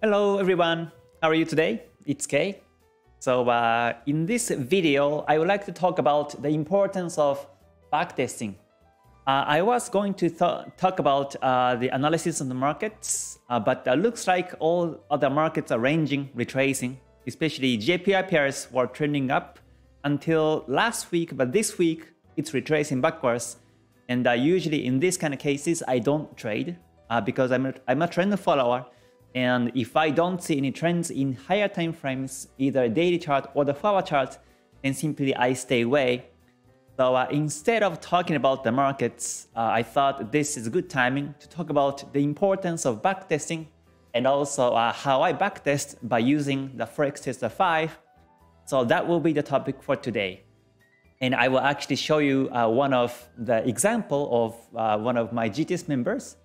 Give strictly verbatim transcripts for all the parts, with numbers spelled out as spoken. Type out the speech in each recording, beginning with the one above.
Hello everyone, how are you today? It's Kei. So uh, in this video, I would like to talk about the importance of backtesting. Uh, I was going to talk about uh, the analysis on the markets, uh, but it uh, looks like all other markets are ranging, retracing, especially J P Y pairs were trending up until last week, but this week it's retracing backwards. And uh, usually in this kind of cases, I don't trade uh, because I'm a, I'm a trend follower. And if I don't see any trends in higher time frames, either daily chart or the forward chart, then simply I stay away. So uh, instead of talking about the markets, uh, I thought this is good timing to talk about the importance of backtesting and also uh, how I backtest by using the Forex Tester five. So that will be the topic for today. And I will actually show you uh, one of the example of uh, one of my G T S members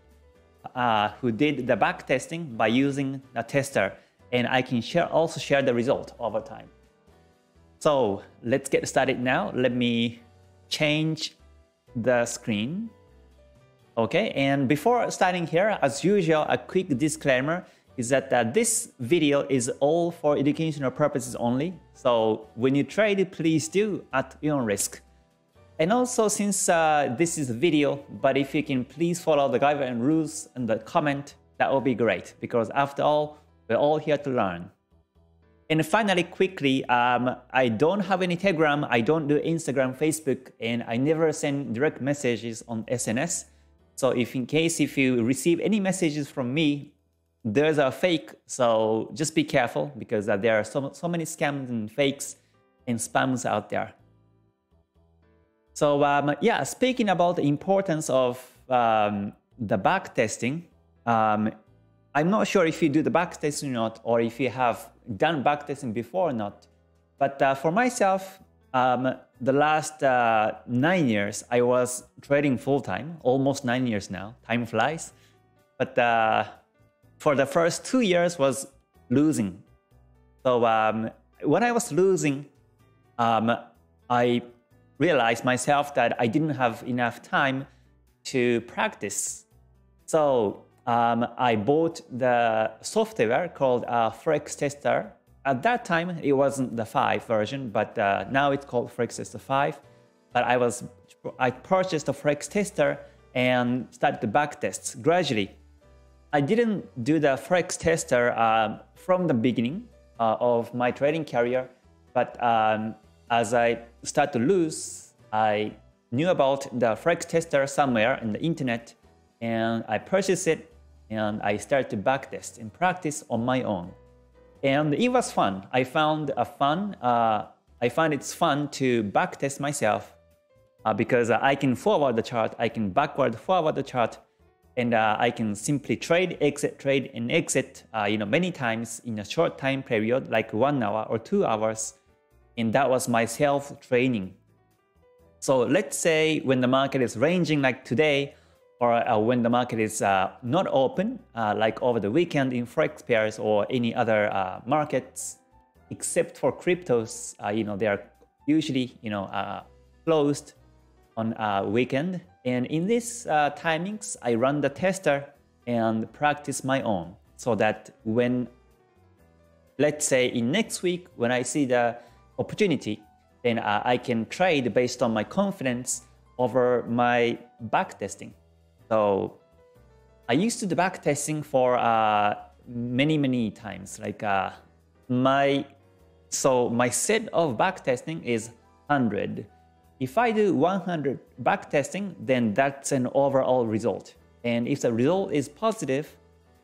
Uh, who did the back testing by using a tester, and I can share also share the result over time. So let's get started now. Let me change the screen. Okay, and before starting here, as usual, a quick disclaimer is that uh, this video is all for educational purposes only. So when you trade, please do at your own risk. And also, since uh, this is a video, but if you can please follow the guideline rules and the comment, that will be great, because after all, we're all here to learn. And finally, quickly, um, I don't have any Telegram, I don't do Instagram, Facebook, and I never send direct messages on S N S. So if in case if you receive any messages from me, those are fake, so just be careful, because uh, there are so, so many scams and fakes and spams out there. So um, yeah, speaking about the importance of um, the back testing, um, I'm not sure if you do the back testing or not, or if you have done back testing before or not. But uh, for myself, um, the last uh, nine years, I was trading full time, almost nine years now. Time flies. But uh, for the first two years, was losing. So um, when I was losing, um, I realized myself that I didn't have enough time to practice. So um, I bought the software called uh, Forex Tester. At that time, it wasn't the five version, but uh, now it's called Forex Tester five. But I was I purchased the Forex Tester and started the back tests gradually. I didn't do the Forex Tester uh, from the beginning uh, of my trading career, but um, as I started to lose, I knew about the Forex Tester somewhere in the internet, and I purchased it, and I started to backtest and practice on my own. And it was fun. I found a fun. Uh, I found it's fun to backtest myself uh, because I can forward the chart, I can backward forward the chart, and uh, I can simply trade, exit, trade, and exit. Uh, you know, many times in a short time period, like one hour or two hours. And that was my self-training. So let's say when the market is ranging like today, or uh, when the market is uh, not open, uh, like over the weekend in Forex pairs or any other uh, markets, except for cryptos, uh, you know, they are usually, you know, uh, closed on a weekend. And in these uh, timings, I run the tester and practice my own, so that when, let's say in next week, when I see the opportunity, then uh, I can trade based on my confidence over my backtesting. So I used to do backtesting for uh, many, many times. Like uh, my, so my set of backtesting is one hundred. If I do one hundred backtesting, then that's an overall result. And if the result is positive,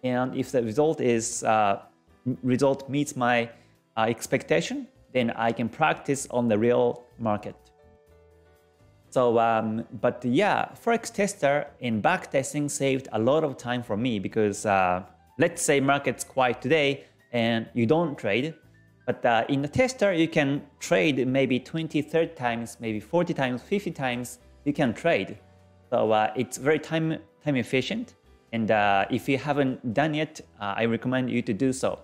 and if the result is uh, result meets my uh, expectation, then I can practice on the real market. So, um, but yeah, Forex Tester and backtesting saved a lot of time for me, because uh, let's say market's quiet today and you don't trade, but uh, in the tester you can trade maybe twenty, thirty times, maybe forty times, fifty times you can trade. So uh, it's very time, time efficient, and uh, if you haven't done it, uh, I recommend you to do so.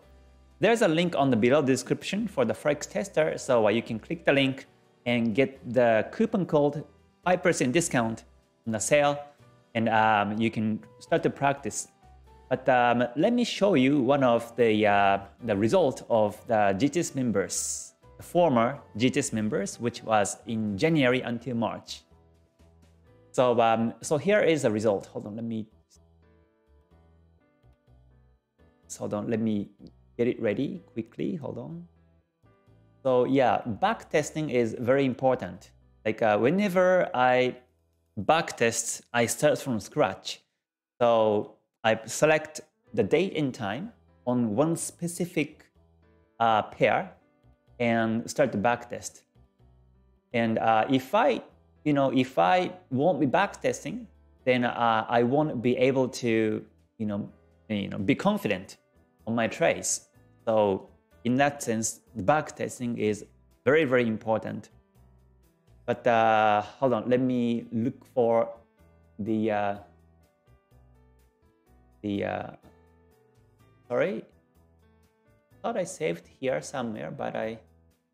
There's a link on the below description for the Forex Tester, so you can click the link and get the coupon code five percent discount on the sale, and um, you can start to practice. But um, let me show you one of the, uh, the result of the G T S members, the former G T S members, which was in January until March. So, um, so here is the result. Hold on, let me... Hold on, let me get it ready quickly. Hold on. So yeah, back testing is very important. Like uh, whenever I back test, I start from scratch. So I select the date and time on one specific uh, pair and start the back test. And uh, if I, you know, if I won't be back testing, then uh, I won't be able to, you know, you know, be confident on my trades. So in that sense, the back testing is very, very important. But uh, hold on, let me look for the uh, the. Uh, sorry, thought I saved here somewhere, but I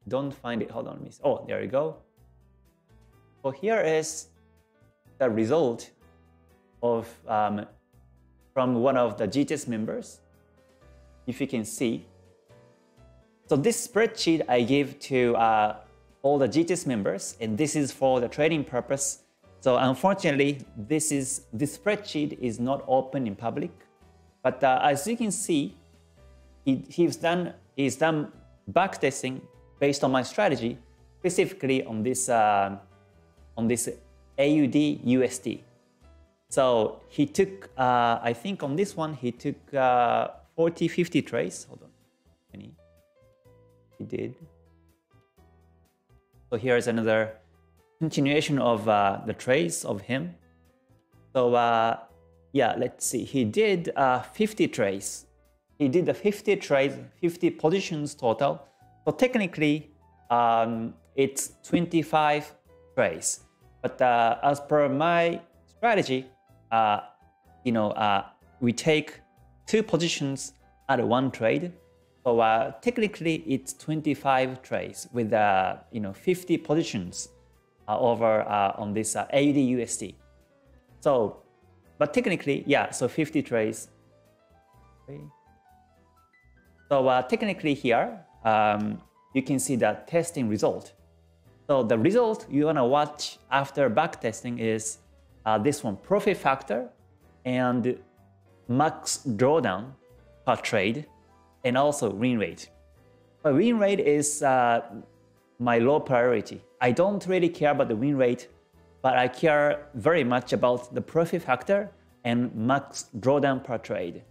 don't find it. Hold on, miss. Oh, there you go. So here is the result of um, from one of the G T S members. If you can see. So this spreadsheet I give to uh, all the G T S members, and this is for the trading purpose. So unfortunately, this is this spreadsheet is not open in public. But uh, as you can see, he, he's done he's done backtesting based on my strategy, specifically on this uh, on this A U D U S D. So he took uh, I think on this one he took uh, forty fifty trades. Hold on, any he did. So here is another continuation of uh, the trades of him. So uh, yeah, let's see. He did uh, fifty trades. He did the fifty trades, fifty positions total. So technically, um, it's twenty-five trades. But uh, as per my strategy, uh, you know, uh, we take two positions at one trade. So uh, technically, it's twenty-five trades with uh, you know fifty positions uh, over uh, on this uh, A U D U S D. So, but technically, yeah. So fifty trades. Okay. So uh, technically, here um, you can see the testing result. So the result you wanna watch after backtesting is uh, this one: profit factor and max drawdown per trade. And also win rate. But win rate is uh, my low priority. I don't really care about the win rate, but I care very much about the profit factor and max drawdown per trade.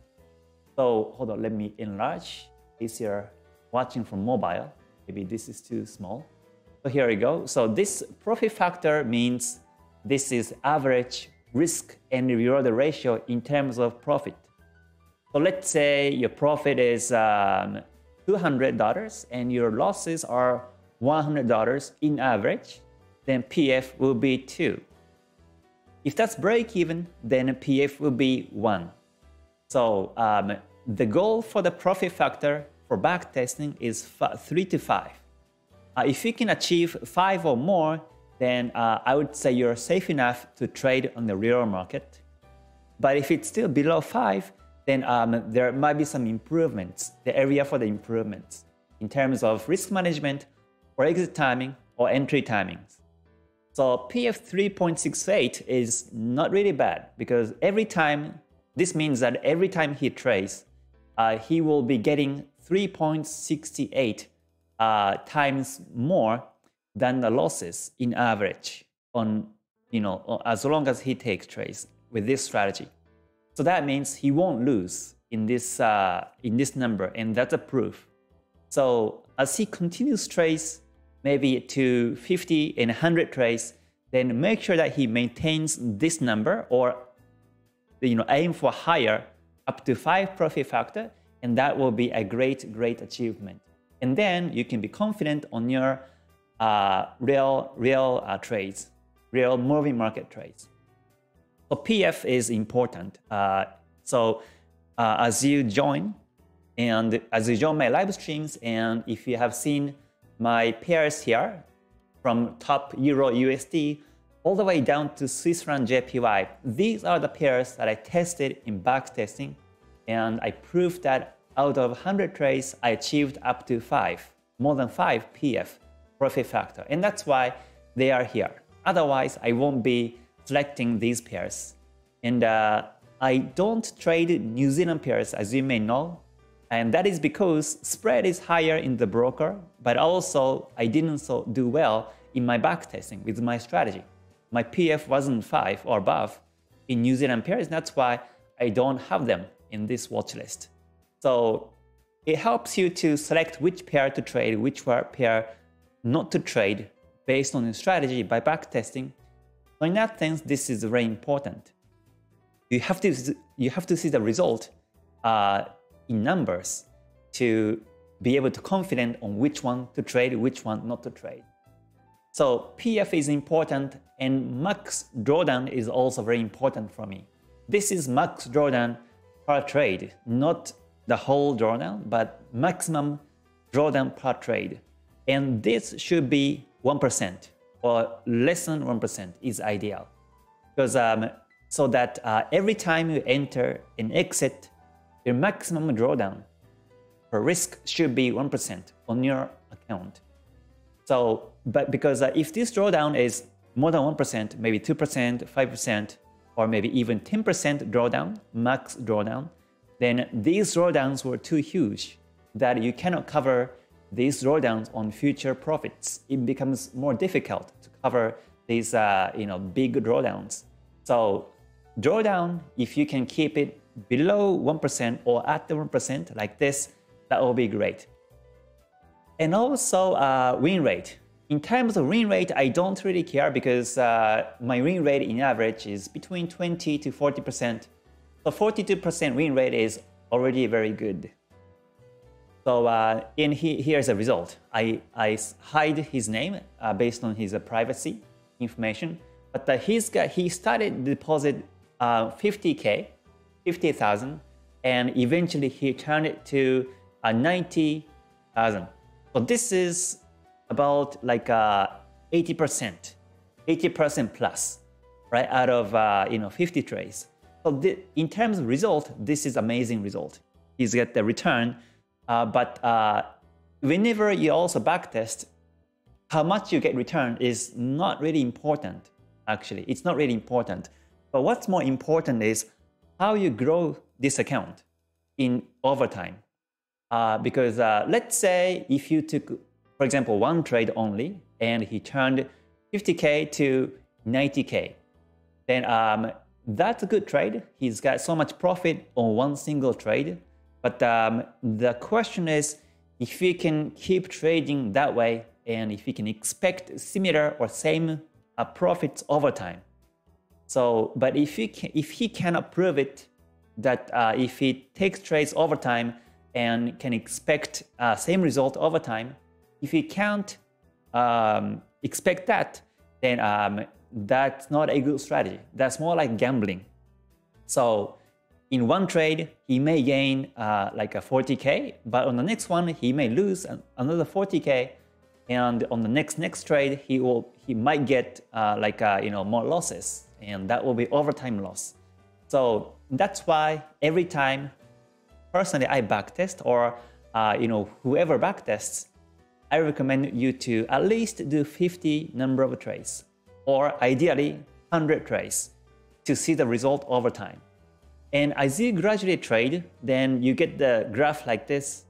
So hold on, let me enlarge. If you're watching from mobile, maybe this is too small. So here we go. So this profit factor means this is average risk and reward ratio in terms of profit. So let's say your profit is um, two hundred dollars and your losses are one hundred dollars in average, then P F will be two. If that's break even, then P F will be one. So um, the goal for the profit factor for backtesting is three to five. Uh, if you can achieve five or more, then uh, I would say you're safe enough to trade on the real market. But if it's still below five, then um, there might be some improvements, the area for the improvements in terms of risk management or exit timing or entry timings. So P F three point six eight is not really bad because every time, this means that every time he trades, uh, he will be getting three point six eight uh, times more than the losses in average on, you know, as long as he takes trades with this strategy. So that means he won't lose in this uh, in this number, and that's a proof. So as he continues trades, maybe to fifty and one hundred trades, then make sure that he maintains this number, or you know aim for higher, up to five profit factor, and that will be a great great achievement. And then you can be confident on your uh, real real uh, trades, real moving market trades. So P F is important. Uh, so uh, as you join and as you join my live streams, and if you have seen my pairs here from top Euro U S D all the way down to Swiss franc J P Y, these are the pairs that I tested in backtesting and I proved that out of one hundred trades, I achieved up to five, more than five P F, profit factor. And that's why they are here. Otherwise, I won't be selecting these pairs. And uh, I don't trade New Zealand pairs, as you may know. And that is because spread is higher in the broker, but also I didn't so do well in my backtesting with my strategy. My P F wasn't five or above in New Zealand pairs. That's why I don't have them in this watch list. So it helps you to select which pair to trade, which pair not to trade based on your strategy by backtesting. So in that sense, this is very important. You have to, you have to see the result uh, in numbers to be able to confident on which one to trade, which one not to trade. So P F is important, and max drawdown is also very important for me. This is max drawdown per trade, not the whole drawdown, but maximum drawdown per trade. And this should be one percent or less than one percent is ideal. Because um, so that uh, every time you enter and exit, your maximum drawdown per risk should be one percent on your account. So, but because uh, if this drawdown is more than one percent, maybe two percent, five percent, or maybe even ten percent drawdown, max drawdown, then these drawdowns were too huge that you cannot cover these drawdowns on future profits. It becomes more difficult to cover these uh, you know, big drawdowns. So drawdown, if you can keep it below one percent or at the one percent like this, that will be great. And also uh, win rate. In terms of win rate, I don't really care because uh, my win rate in average is between twenty to forty percent. So forty-two percent win rate is already very good. So uh, and he, here's the result. I, I hide his name uh, based on his uh, privacy information. But uh, he's got, he started deposit uh, fifty K, fifty thousand, and eventually he turned it to uh, ninety thousand. So this is about like uh, eighty percent, eighty percent plus, right? Out of uh, you know fifty trades. So the, in terms of result, this is amazing result. He's got the return, uh, but uh, whenever you also backtest, how much you get return is not really important. Actually, it's not really important. But what's more important is how you grow this account in over time. Uh, because uh, let's say if you took, for example, one trade only, and he turned fifty K to ninety K, then um, that's a good trade. He's got so much profit on one single trade. But um, the question is if you can keep trading that way and if you can expect similar or same uh, profits over time. So, but if he, can, if he cannot prove it, that uh, if he takes trades over time and can expect uh, same result over time, if he can't um, expect that, then um, that's not a good strategy. That's more like gambling. So in one trade, he may gain uh, like a forty K, but on the next one, he may lose another forty K. And on the next next trade, he will he might get uh, like uh, you know more losses, and that will be overtime loss. So that's why every time, personally, I backtest or uh, you know whoever backtests, I recommend you to at least do fifty number of trades, or ideally one hundred trades, to see the result over time. And as you gradually trade, then you get the graph like this.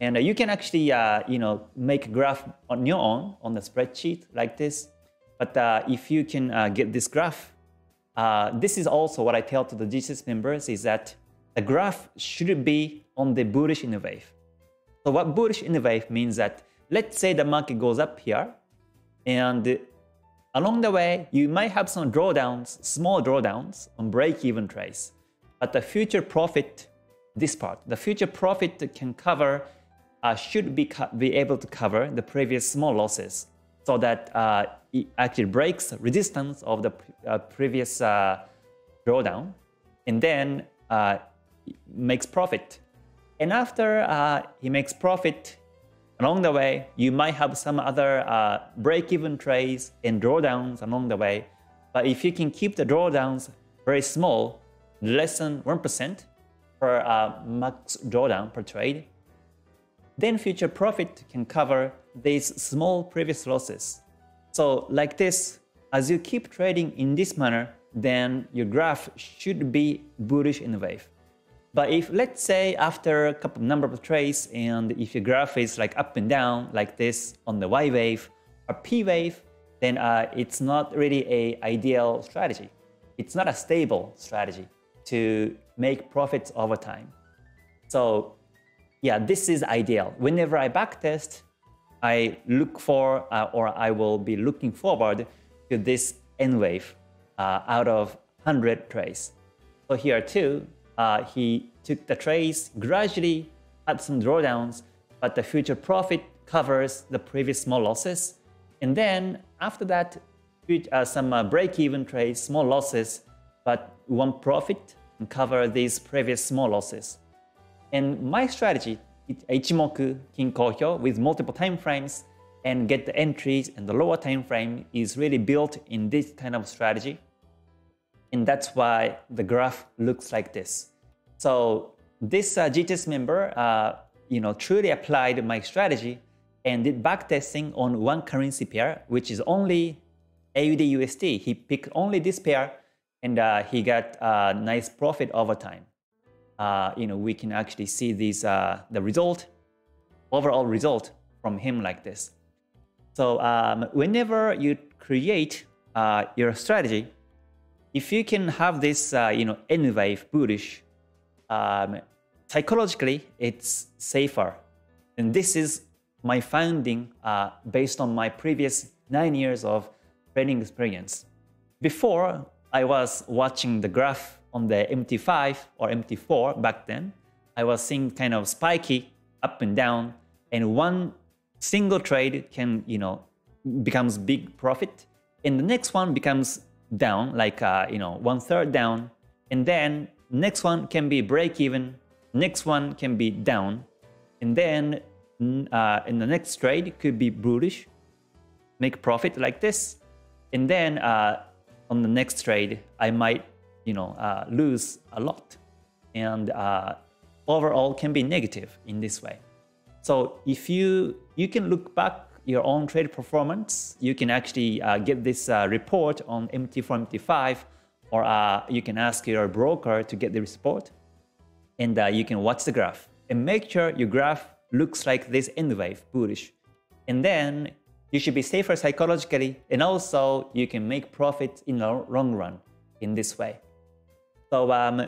And you can actually, uh, you know, make a graph on your own, on the spreadsheet like this. But uh, if you can uh, get this graph, uh, this is also what I tell to the G T S members is that the graph should be on the bullish inner wave. So what bullish inner wave means that, let's say the market goes up here, and along the way, you might have some drawdowns, small drawdowns on break-even trades. But the future profit, this part, the future profit can cover Uh, should be, be able to cover the previous small losses so that uh, it actually breaks resistance of the pre uh, previous uh, drawdown and then uh, makes profit. And after uh, he makes profit, along the way, you might have some other uh, break-even trades and drawdowns along the way. But if you can keep the drawdowns very small, less than one percent, per uh, max drawdown per trade, then future profit can cover these small previous losses. So like this, as you keep trading in this manner, then your graph should be bullish in a wave. But if, let's say, after a couple number of trades, and if your graph is like up and down like this on the Y wave or P wave, then uh, it's not really an ideal strategy. It's not a stable strategy to make profits over time. So yeah, this is ideal. Whenever I backtest, I look for uh, or I will be looking forward to this N wave uh, out of one hundred trades. So here too, uh, he took the trades, gradually had some drawdowns, but the future profit covers the previous small losses. And then after that, uh, some uh, break-even trades, small losses, but one profit and cover these previous small losses. And my strategy, Ichimoku Kinko Hyo, with multiple time frames and get the entries and the lower time frame, is really built in this kind of strategy. And that's why the graph looks like this. So this uh, G T S member uh, you know, truly applied my strategy and did backtesting on one currency pair, which is only A U D U S D. He picked only this pair, and uh, he got a uh, nice profit over time. Uh, you know, we can actually see these, uh, the result, overall result from him like this. So um, whenever you create uh, your strategy, if you can have this, uh, you know, N wave bullish, um, psychologically it's safer. And this is my finding uh, based on my previous nine years of trading experience. Before, I was watching the graph on the M T five or M T four back then. I was seeing kind of spiky up and down, and one single trade can, you know, becomes big profit, and the next one becomes down, like uh, you know, one third down, and then next one can be break even, next one can be down, and then uh, in the next trade could be bullish, make profit like this, and then uh, on the next trade I might, you know, uh, lose a lot, and uh, overall can be negative in this way. So if you you can look back your own trade performance, you can actually uh, get this uh, report on M T four, M T five, or uh, you can ask your broker to get the report, and uh, you can watch the graph and make sure your graph looks like this end wave bullish, and then you should be safer psychologically, and also you can make profit in the long run in this way. So um,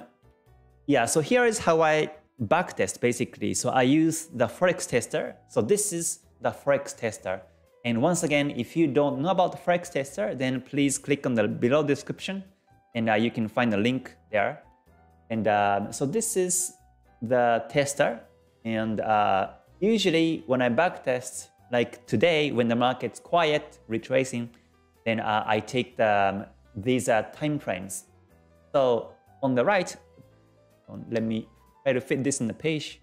yeah, so here is how I backtest basically. So I use the Forex Tester. So this is the Forex Tester. And once again, if you don't know about the Forex Tester, then please click on the below description, and uh, you can find the link there. And uh, so this is the tester. And uh, usually when I backtest, like today when the market's quiet, retracing, then uh, I take the, um, these uh, time frames. So on the right, let me try to fit this in the page.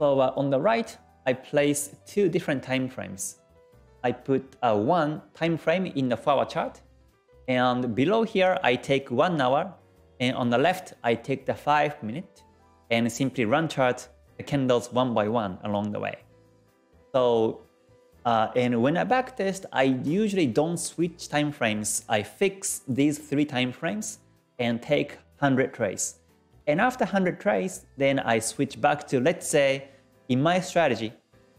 So uh, on the right, I place two different time frames. I put uh, one time frame in the forward chart, and below here I take one hour, and on the left I take the five minute, and simply run chart the candles one by one along the way. So. Uh, and when I backtest, I usually don't switch time frames. I fix these three time frames and take one hundred trades. And after one hundred trades, then I switch back to, let's say, in my strategy,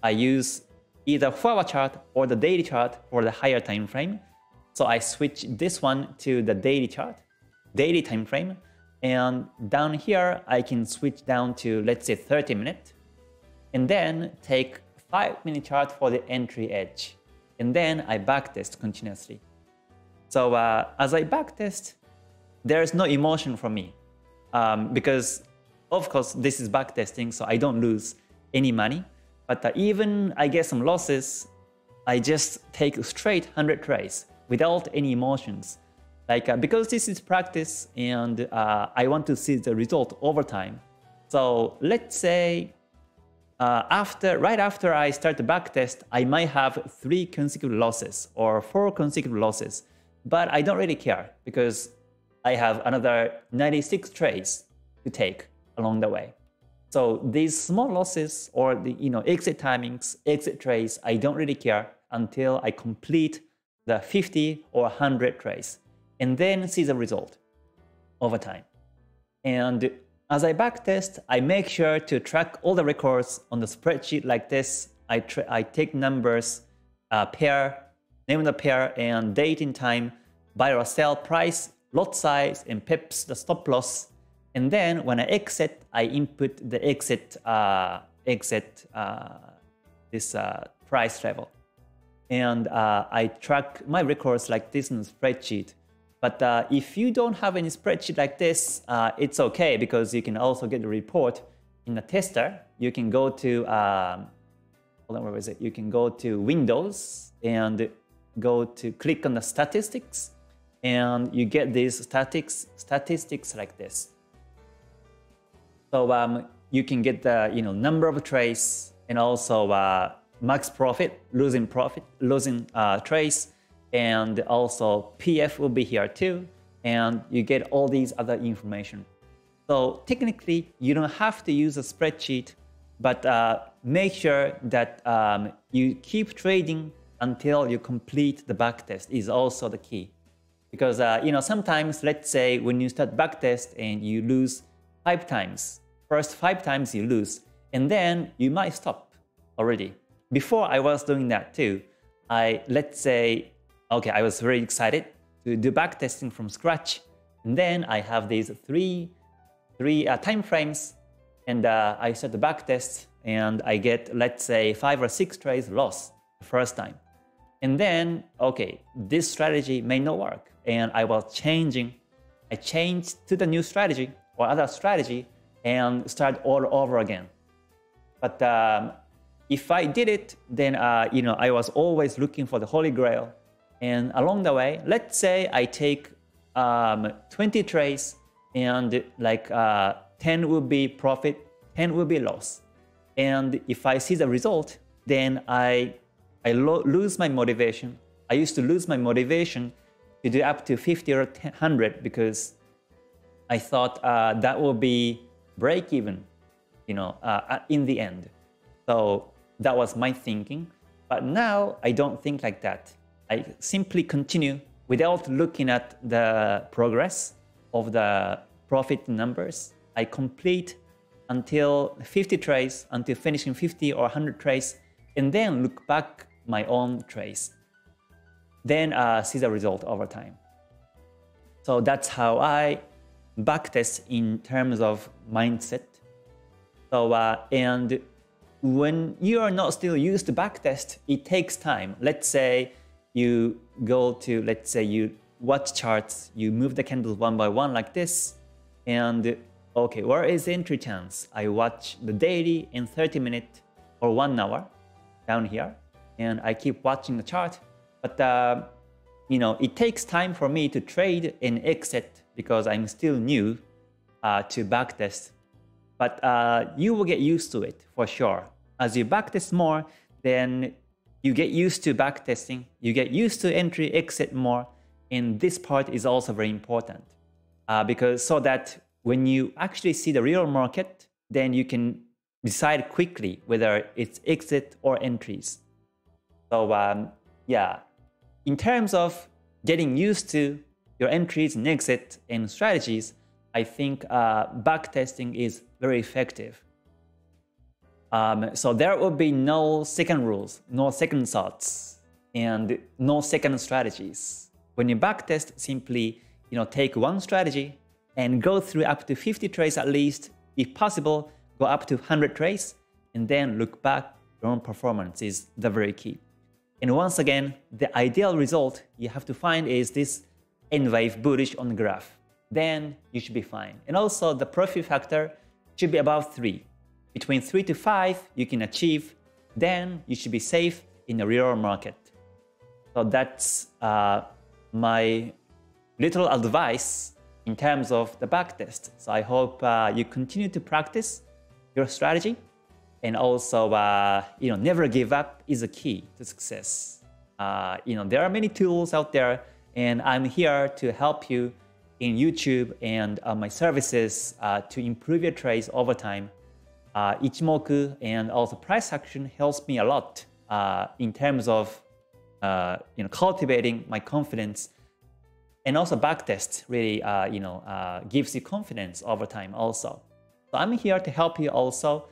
I use either forward chart or the daily chart for the higher time frame. So I switch this one to the daily chart, daily time frame. And down here, I can switch down to, let's say, thirty minutes, and then take five minute chart for the entry edge, and then I backtest continuously. So uh, as I backtest, there is no emotion from me, um, because of course this is backtesting, so I don't lose any money. But uh, even I get some losses, I just take straight one hundred trades without any emotions. Like uh, because this is practice, and uh, I want to see the result over time. So let's say, Uh, after, right after I start the backtest, I might have three consecutive losses or four consecutive losses, but I don't really care because I have another ninety-six trades you take along the way. So these small losses or the you know exit timings, exit trades, I don't really care until I complete the fifty or one hundred trades and then see the result over time. And as I backtest, I make sure to track all the records on the spreadsheet like this. I, I take numbers, uh, pair, name of the pair, and date in time, buy or sell price, lot size, and pips, the stop loss. And then when I exit, I input the exit, uh, exit uh, this uh, price level. And uh, I track my records like this in the spreadsheet. But uh, if you don't have any spreadsheet like this, uh, it's okay because you can also get the report in the tester. You can go to, um, hold on, where is it? You can go to Windows and go to click on the statistics, and you get these statics, statistics like this. So um, you can get the you know number of trades and also uh, max profit, losing profit, losing uh, trades. And also P F will be here too, and you get all these other information. So technically, you don't have to use a spreadsheet, but uh, make sure that um, you keep trading until you complete the backtest is also the key. Because uh, you know sometimes, let's say when you start backtest and you lose five times, first five times you lose, and then you might stop already. Before I was doing that too, I let's say, okay, I was very excited to do backtesting from scratch. And then I have these three, three uh, time frames, and uh, I start the backtest, and I get, let's say, five or six trades lost the first time. And then, okay, this strategy may not work, and I was changing. I changed to the new strategy or other strategy and start all over again. But um, if I did it, then uh, you know I was always looking for the holy grail. And along the way, let's say I take um, twenty trades, and like uh, ten will be profit, ten will be loss. And if I see the result, then I, I lo lose my motivation. I used to lose my motivation to do up to fifty or one hundred because I thought uh, that will be break even, you know, uh, in the end. So that was my thinking. But now I don't think like that. I simply continue without looking at the progress of the profit numbers. I complete until fifty trades, until finishing fifty or one hundred trades, and then look back my own trades. Then uh, see the result over time. So that's how I backtest in terms of mindset. So uh, and when you are not still used to backtest, it takes time. Let's say you go to, let's say you watch charts, you move the candles one by one like this, and okay, where is the entry chance? I watch the daily in thirty minutes or one hour down here, and I keep watching the chart. But uh, you know, it takes time for me to trade and exit because I'm still new uh, to backtest. But uh, you will get used to it for sure. As you backtest more, then you get used to backtesting, you get used to entry exit more, and this part is also very important uh, because so that when you actually see the real market, then you can decide quickly whether it's exit or entries. So um, yeah, in terms of getting used to your entries and exit and strategies, I think uh, backtesting is very effective. Um, so there will be no second rules, no second thoughts, and no second strategies. When you backtest, simply you know take one strategy and go through up to fifty trades at least. If possible, go up to one hundred trades, and then look back. Your own performance is the very key. And once again, the ideal result you have to find is this end wave bullish on the graph. Then you should be fine. And also the profit factor should be above three. Between three to five you can achieve, then you should be safe in the real market. So that's uh, my little advice in terms of the backtest. So I hope uh, you continue to practice your strategy, and also uh, you know never give up is a key to success. Uh, you know there are many tools out there, and I'm here to help you in YouTube and uh, my services uh, to improve your trades over time. Uh, Ichimoku and also price action helps me a lot uh, in terms of uh, you know, cultivating my confidence, and also backtest really uh, you know uh, gives you confidence over time also. So I'm here to help you also.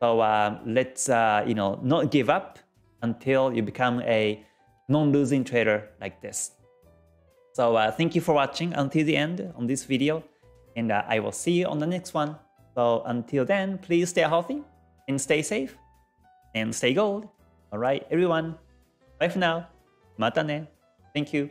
So um, let's uh, you know not give up until you become a non-losing trader like this. So uh, thank you for watching until the end on this video, and uh, I will see you on the next one. So until then, please stay healthy and stay safe and stay gold. All right, everyone. Bye for now. Mata ne. Thank you.